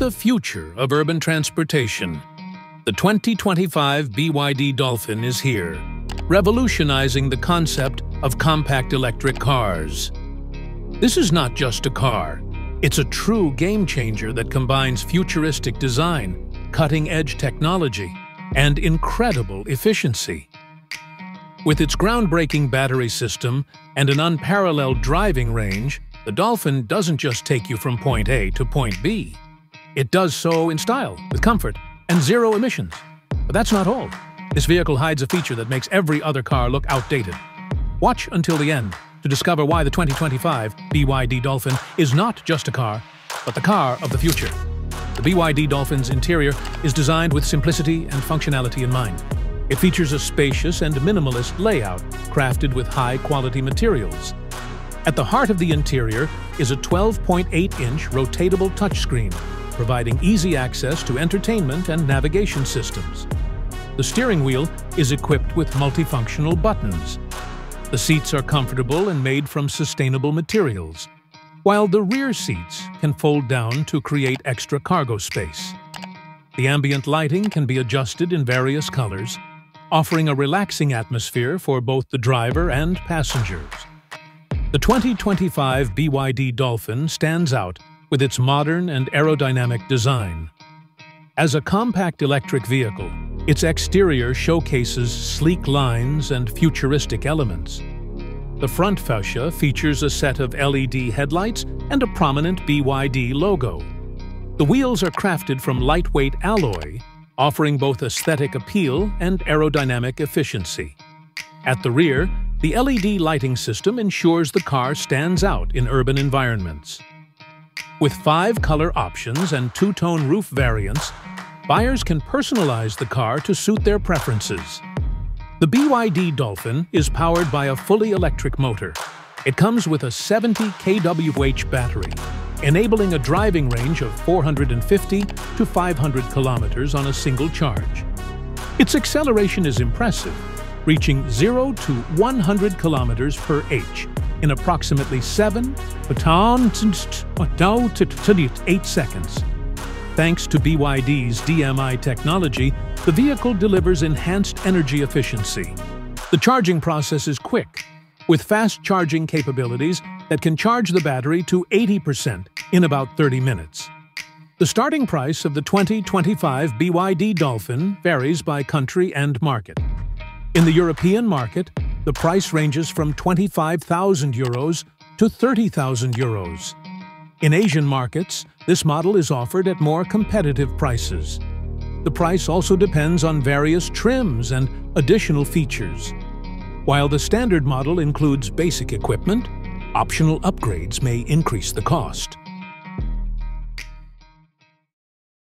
the future of urban transportation. The 2025 BYD Dolphin is here, revolutionizing the concept of compact electric cars. This is not just a car. It's a true game changer that combines futuristic design, cutting-edge technology, and incredible efficiency. With its groundbreaking battery system and an unparalleled driving range, the Dolphin doesn't just take you from point A to point B. It does so in style, with comfort, and zero emissions. But that's not all. This vehicle hides a feature that makes every other car look outdated. Watch until the end to discover why the 2025 BYD Dolphin is not just a car, but the car of the future. The BYD Dolphin's interior is designed with simplicity and functionality in mind. It features a spacious and minimalist layout crafted with high-quality materials. At the heart of the interior is a 12.8-inch rotatable touchscreen, providing easy access to entertainment and navigation systems. The steering wheel is equipped with multifunctional buttons. The seats are comfortable and made from sustainable materials, while the rear seats can fold down to create extra cargo space. The ambient lighting can be adjusted in various colors, offering a relaxing atmosphere for both the driver and passengers. The 2025 BYD Dolphin stands out with its modern and aerodynamic design. As a compact electric vehicle, its exterior showcases sleek lines and futuristic elements. The front fascia features a set of LED headlights and a prominent BYD logo. The wheels are crafted from lightweight alloy, offering both aesthetic appeal and aerodynamic efficiency. At the rear, the LED lighting system ensures the car stands out in urban environments. With 5 color options and 2-tone roof variants, buyers can personalize the car to suit their preferences. The BYD Dolphin is powered by a fully electric motor. It comes with a 70 kWh battery, enabling a driving range of 450 to 500 kilometers on a single charge. Its acceleration is impressive, reaching 0 to 100 kilometers per h in approximately 7.8 seconds. Thanks to BYD's DMI technology, the vehicle delivers enhanced energy efficiency. The charging process is quick, with fast charging capabilities that can charge the battery to 80% in about 30 minutes. The starting price of the 2025 BYD Dolphin varies by country and market. In the European market, the price ranges from €25,000 to €30,000. In Asian markets, this model is offered at more competitive prices. The price also depends on various trims and additional features. While the standard model includes basic equipment, optional upgrades may increase the cost.